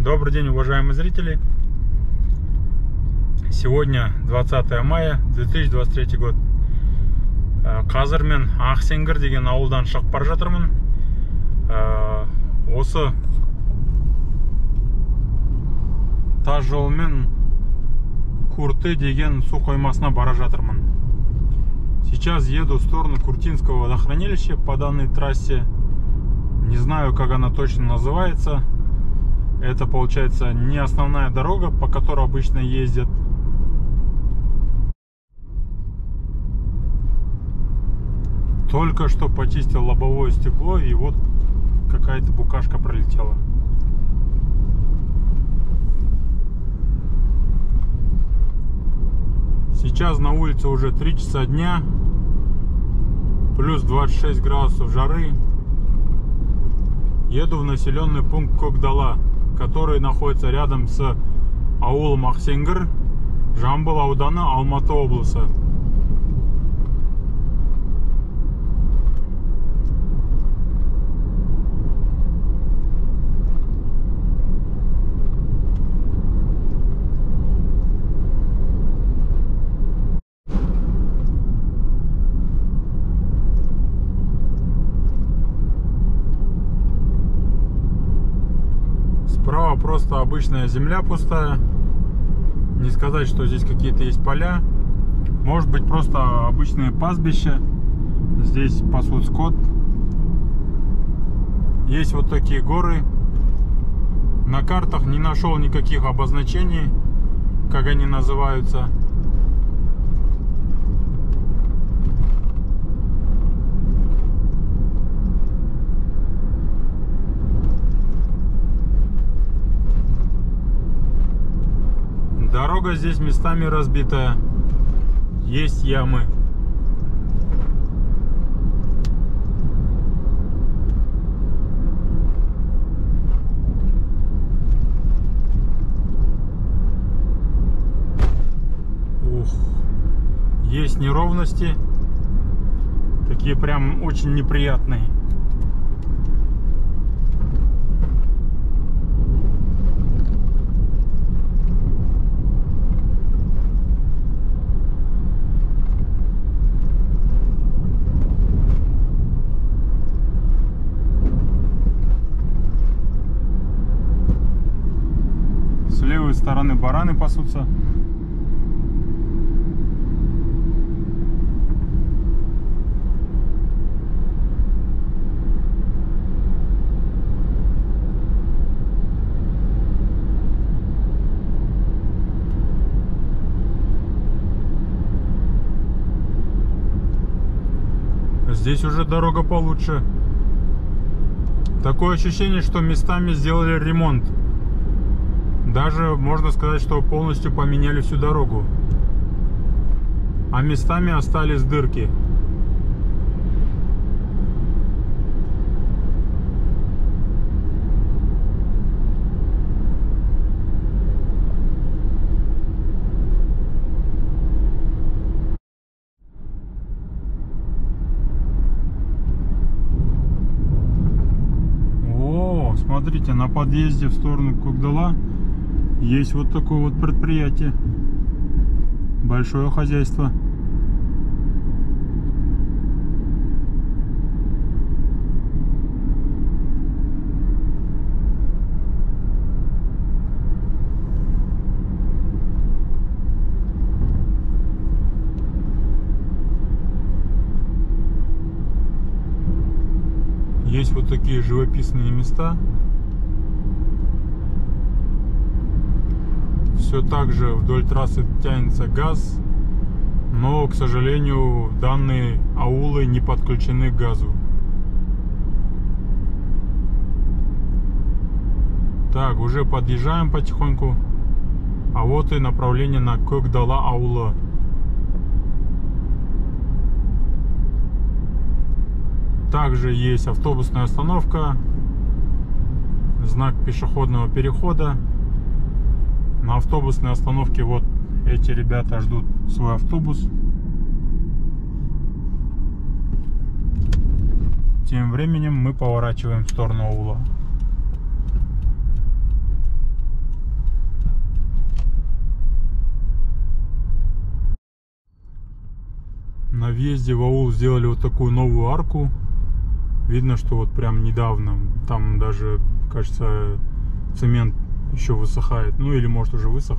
Добрый день, уважаемые зрители. Сегодня 20 мая 2023 год. Казір мен Ақсенгер деген ауылдан шығып бара жатырмын. Осы тас жолмен Курты деген су қоймасына бара жатырмын. Сейчас еду в сторону Куртинского водохранилища по данной трассе. Не знаю, как она точно называется. Это, получается, не основная дорога, по которой обычно ездят. Только что почистил лобовое стекло, и вот какая-то букашка пролетела. Сейчас на улице уже 3 часа дня, плюс 26 градусов жары. Еду в населенный пункт Кокдала, который находится рядом с Аул Максингер, Жамбыл Аудана, Алматы облысы. Справа просто обычная земля пустая. Не сказать, что здесь какие-то есть поля. Может быть, просто обычные пастбища. Здесь пасут скот. Есть вот такие горы. На картах не нашел никаких обозначений, как они называются. Дорога здесь местами разбитая, есть ямы. Ух, есть неровности, такие прям очень неприятные. С стороны бараны пасутся. Здесь уже дорога получше. Такое ощущение, что местами сделали ремонт. Даже можно сказать, что полностью поменяли всю дорогу, а местами остались дырки. О, смотрите, на подъезде в сторону Кокдала есть вот такое вот предприятие. Большое хозяйство. Есть вот такие живописные места. Все так же вдоль трассы тянется газ, но, к сожалению, данные аулы не подключены к газу. Так, уже подъезжаем потихоньку, а вот и направление на Кокдала аула. Также есть автобусная остановка, знак пешеходного перехода. На автобусной остановке вот эти ребята ждут свой автобус. Тем временем мы поворачиваем в сторону аула. въезде в аул сделали вот такую новую арку. Видно, что вот прям недавно. Там даже, кажется, цемент еще высыхает. Ну или может уже высох.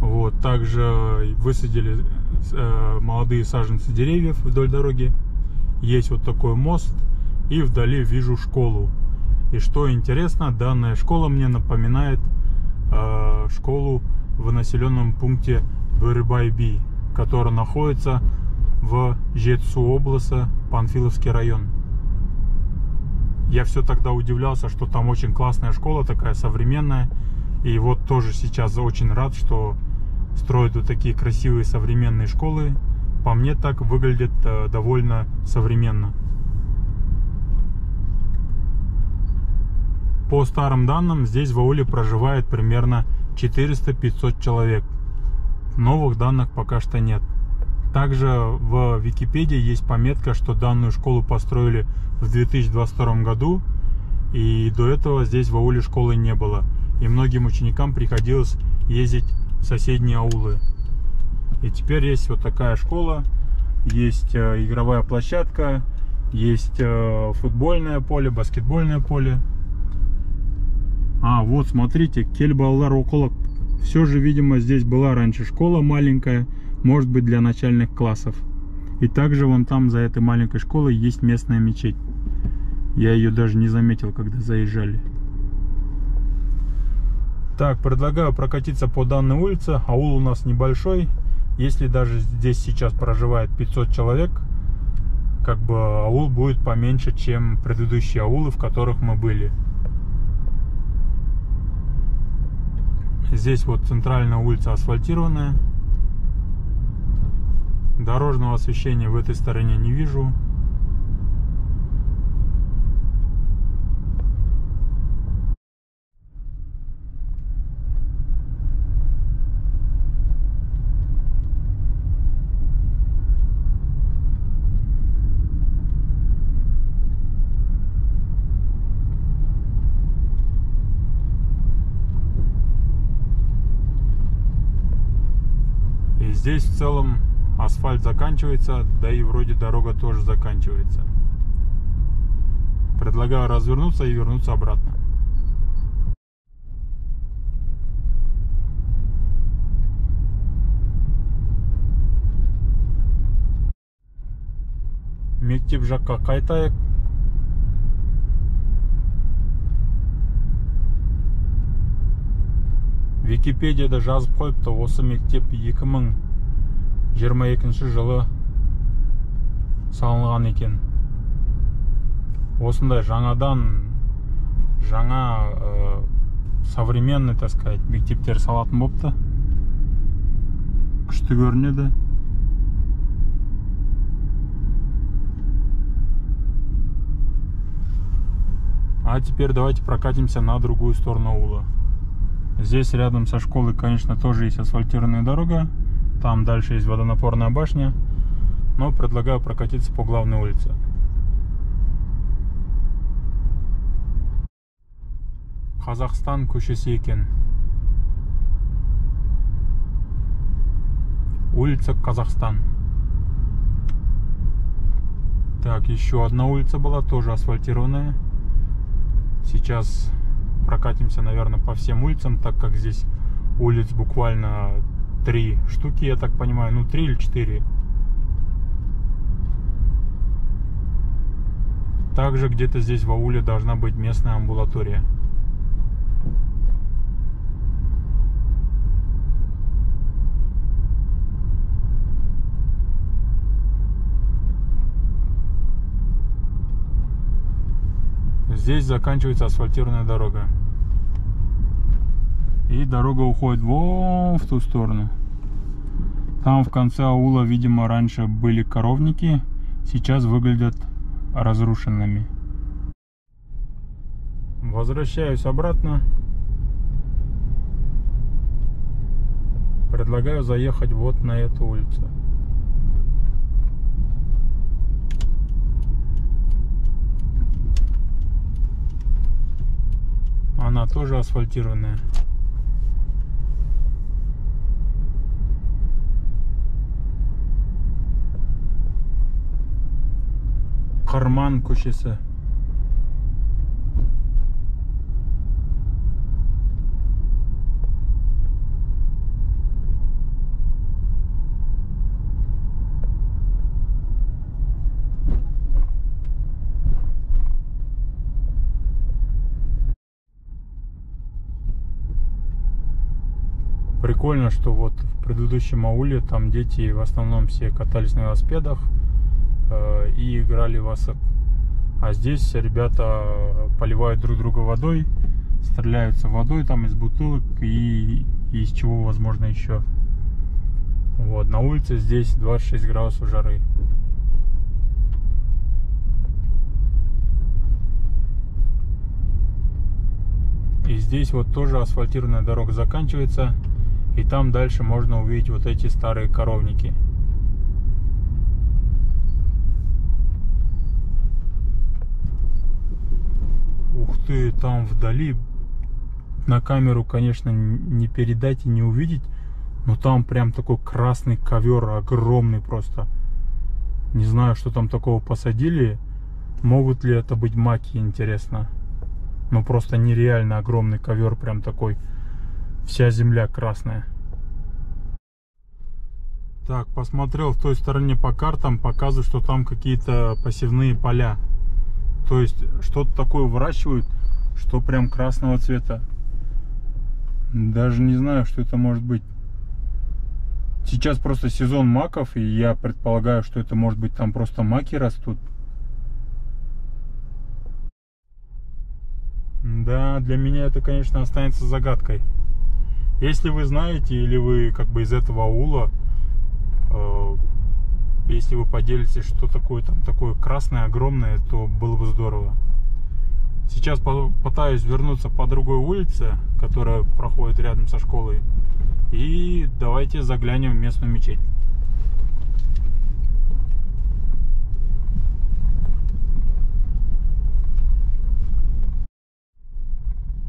Вот. Также высадили молодые саженцы деревьев вдоль дороги. Есть вот такой мост. И вдали вижу школу. И что интересно, данная школа мне напоминает школу в населенном пункте Бурибай, которая находится в Жетысу области, Панфиловский район. Я все тогда удивлялся, что там очень классная школа, такая современная. И вот тоже сейчас очень рад, что строят вот такие красивые современные школы. По мне так выглядит довольно современно. По старым данным, здесь в ауле проживает примерно 400-500 человек. Новых данных пока что нет. Также в Википедии есть пометка, что данную школу построили в 2022 году. И до этого здесь в ауле школы не было. И многим ученикам приходилось ездить в соседние аулы. И теперь есть вот такая школа. Есть игровая площадка. Есть футбольное поле, баскетбольное поле. А, вот, смотрите, Кельбалар около. Все же, видимо, здесь была раньше школа маленькая, может быть, для начальных классов. И также вон там, за этой маленькой школой, есть местная мечеть. Я ее даже не заметил, когда заезжали. Так, предлагаю прокатиться по данной улице. Аул у нас небольшой. Если даже здесь сейчас проживает 500 человек, как бы аул будет поменьше, чем предыдущие аулы, в которых мы были. Здесь вот центральная улица асфальтированная. Дорожного освещения в этой стороне не вижу. Здесь в целом асфальт заканчивается, да и вроде дорога тоже заканчивается. Предлагаю развернуться и вернуться обратно. Мектеп жаққа қайтайық. Википедияда жазып қойыпты, осы мектеп 2022 жылы салынған екен. Осындай жаңа современный, так сказать, мектептер салатын бопты. Күшті көрінеді. А теперь давайте прокатимся на другую сторону аула. Здесь рядом со школой, конечно, тоже есть асфальтированная дорога. Там дальше есть водонапорная башня, но предлагаю прокатиться по главной улице. Казахстан, Кушисекин. Улица Казахстан. Так, еще одна улица была, тоже асфальтированная. Сейчас прокатимся, наверное, по всем улицам, так как здесь улиц буквально 3 штуки, я так понимаю, ну 3 или 4. Также где-то здесь в ауле должна быть местная амбулатория. Здесь заканчивается асфальтированная дорога. И дорога уходит вон в ту сторону. Там в конце аула, видимо, раньше были коровники. Сейчас выглядят разрушенными. Возвращаюсь обратно. Предлагаю заехать вот на эту улицу. Она тоже асфальтированная. Карман көшесі. Прикольно, что вот в предыдущем ауле там дети в основном все катались на велосипедах и играли в осад. А здесь ребята поливают друг друга водой, стреляются водой там из бутылок и из чего возможно еще. Вот, на улице здесь 26 градусов жары. И здесь вот тоже асфальтированная дорога заканчивается. И там дальше можно увидеть вот эти старые коровники. Ух ты, там вдали. На камеру, конечно, не передать и не увидеть. Но там прям такой красный ковер, огромный просто. Не знаю, что там такого посадили. Могут ли это быть маки, интересно. Но просто нереально огромный ковер, прям такой. Вся земля красная. Так, посмотрел в той стороне по картам, показывают, что там какие-то посевные поля. То есть что-то такое выращивают, что прям красного цвета. Даже не знаю, что это может быть. Сейчас просто сезон маков, и я предполагаю, что это может быть там просто маки растут. Да, для меня это, конечно, останется загадкой. Если вы знаете, или вы как бы из этого аула, если вы поделитесь, что такое там такое красное, огромное, то было бы здорово. Сейчас пытаюсь вернуться по другой улице, которая проходит рядом со школой. И давайте заглянем в местную мечеть.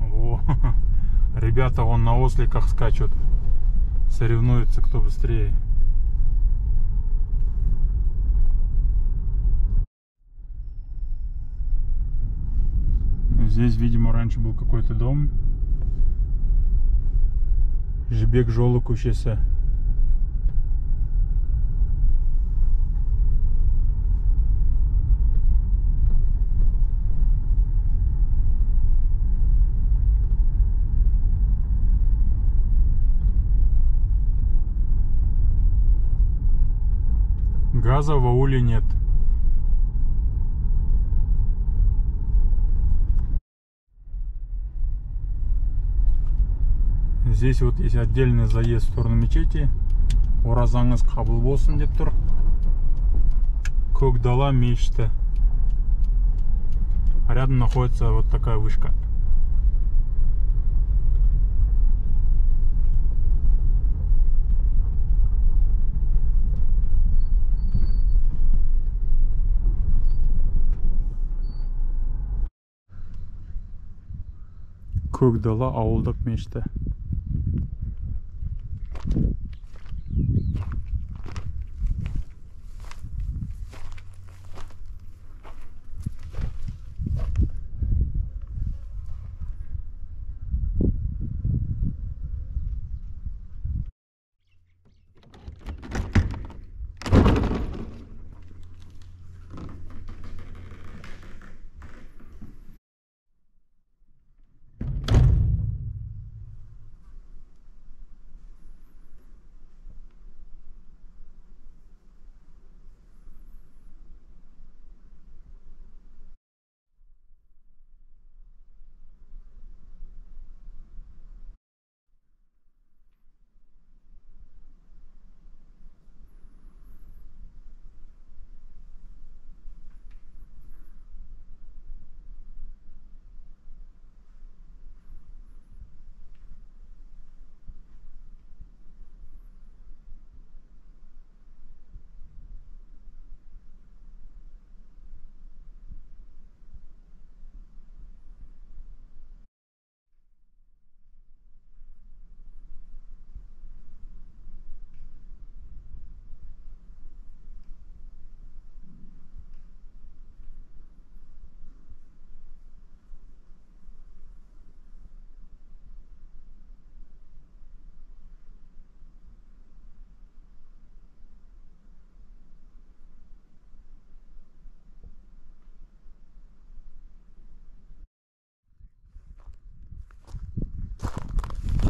О, ребята вон на осликах скачут, соревнуются, кто быстрее. Здесь, видимо, раньше был какой-то дом. Жибек жолы көшесі. Газа в ауле нет. Здесь вот есть отдельный заезд в сторону мечети. Оразаңыз қабыл болсын деп тұр. Көк дала мешіті. А рядом находится вот такая вышка. Көк дала ауылдық мешіті.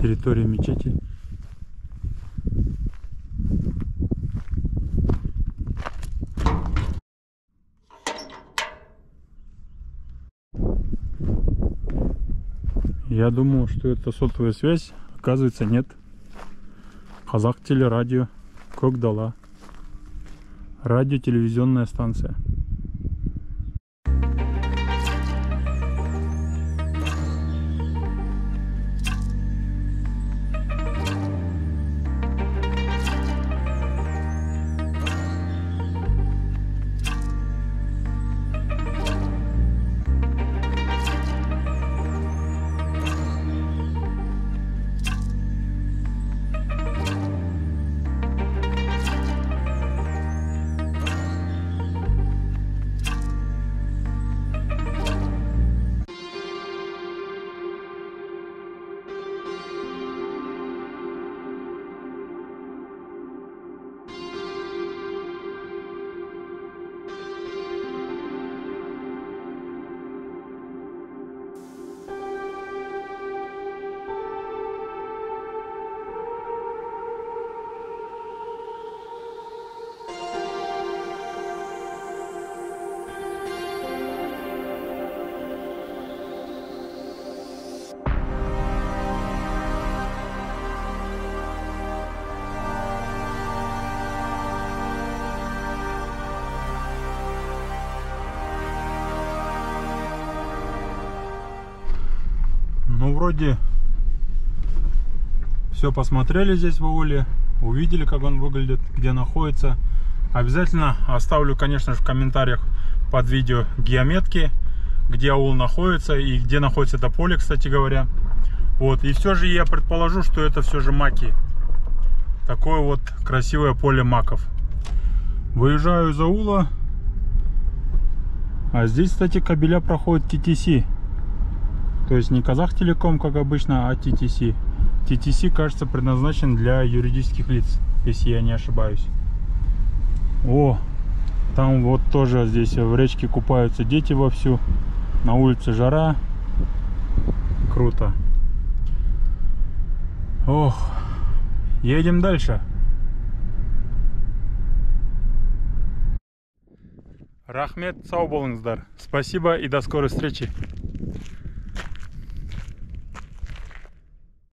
территории мечети. Я думал, что это сотовая связь, оказывается, нет. Казахтелерадио, Кокдала, радиотелевизионная станция. Вроде все посмотрели здесь в Ауле, увидели, как он выглядит, где находится. Обязательно оставлю, конечно же, в комментариях под видео геометки, где Аул находится и где находится это поле, кстати говоря. Вот, и все же я предположу, что это все же маки. Такое вот красивое поле маков. Выезжаю из Аула, а здесь, кстати, кабеля проходит ТТС. То есть не Казахтелеком, как обычно, а ТТС. ТТС, кажется, предназначен для юридических лиц, если я не ошибаюсь. О, там вот тоже здесь в речке купаются дети вовсю. На улице жара. Круто. Ох, едем дальше. Рахмет, сау болыңыздар. Спасибо и до скорой встречи.